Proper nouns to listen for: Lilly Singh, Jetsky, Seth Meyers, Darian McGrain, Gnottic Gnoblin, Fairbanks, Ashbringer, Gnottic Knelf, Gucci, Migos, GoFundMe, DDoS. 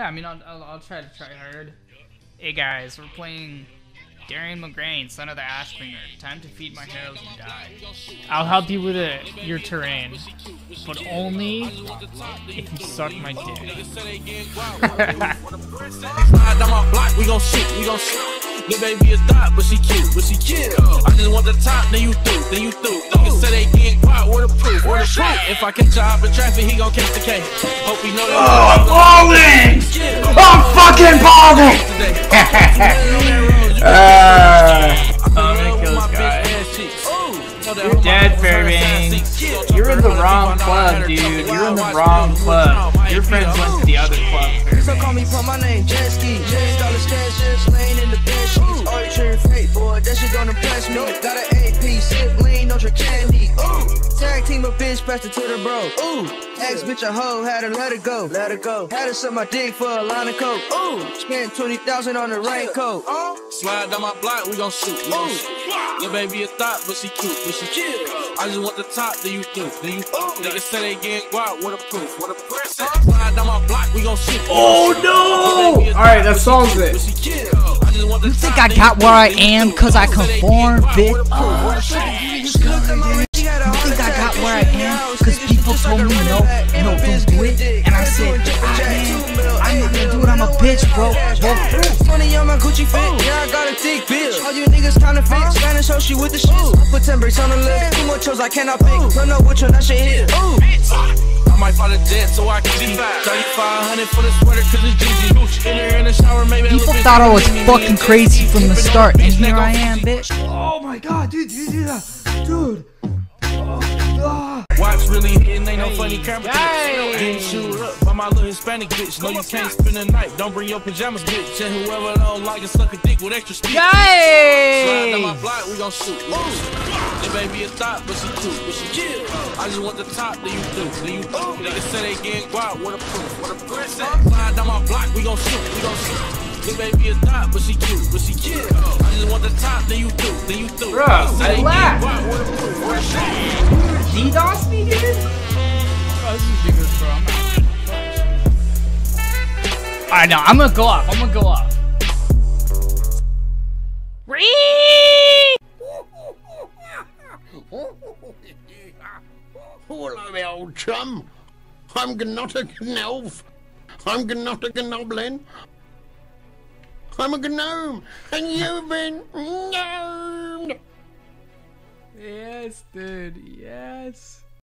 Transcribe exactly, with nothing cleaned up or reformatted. Yeah, I mean, I'll, I'll, I'll try to try hard. Hey guys, we're playing Darian McGrain, son of the Ashbringer. Time to feed my heroes and die. I'll help you with a, your terrain, but only if you suck my dick. The baby is dot, but she cute, but she cute. I just want the top, then you do, then you do. Niggas say they getting quiet, where the proof, where the proof? If I catch a hop in traffic, he gon' catch the case. Hope he know that. Oh, I'm balling! I'm fucking balling! uh, I'm gonna kill this guy. You're dead, Fairbanks. You're in the wrong club, dude. You're in the wrong club. Your friends went to the other club, Fairbanks. So call me for my name, Jetsky. All the stash just laying in the bench. All you turn fake, boy. That shit gonna impress me. Got an A P, sip lean, don't you candy. Ooh, tag team a bitch, pressed it to the bro. Ooh, ex bitch a hoe, had to let it go, let it go. Had to suck my dick for a line of coke. Ooh, spent twenty thousand on the raincoat. Slide down my block, we gon' shoot. Ooh, your baby a thot, but she cute, but she cute. I just want the top, then you do, then you do. Niggas say they getting wild, what a proof, what a press. Slide down my block, we gon' shoot. Oh no! All right, that solves it. You think I got where I am cause I conform, bitch? Uh, you think I got where I am cause people told me no, no, don't do it? And I said, I ain't gonna do it, I'm a bitch, bro. Money on my Gucci fit, yeah, I got a thick bitch. All you niggas kinda fit, Spanish hoe, she with the shit. Put ten bricks on the list, two more chills I cannot pick. Don't know which one I should hit. I might find a jet so I can see thirty-five hundred for the sweater cause it's G G. In her in the shower, maybe people thought I was fucking crazy from the start, and here I am, bitch. Oh my god, dude, you do that, dude. Watch really hitting, ain't no funny camera. Getting shoot up by my little Hispanic bitch. No, you can't spend the night. Don't bring your pajamas, bitch. And whoever don't like it, suck a dick with extra speed. Slide down my block, we gon' shoot. The baby is thot, but she cute, but she cute. I just want the top, then you do, then you do. Niggas say they getting wild, what a proof, what a press. Slide down my block, we gon' shoot, we gon' shoot. The baby is not, but she cute, but she cute. I just want the top, then you do, then you do. Bro, relax. DDoS me, dude? Bro, this is ridiculous, bro. I'm not. Alright, now I'm gonna go off. I'm gonna go off. Hello there, old chum. I'm Gnottic Knelf. I'm Gnottic Gnoblin. I'm a gnome, and you've been gnomed! Yes, dude, yes.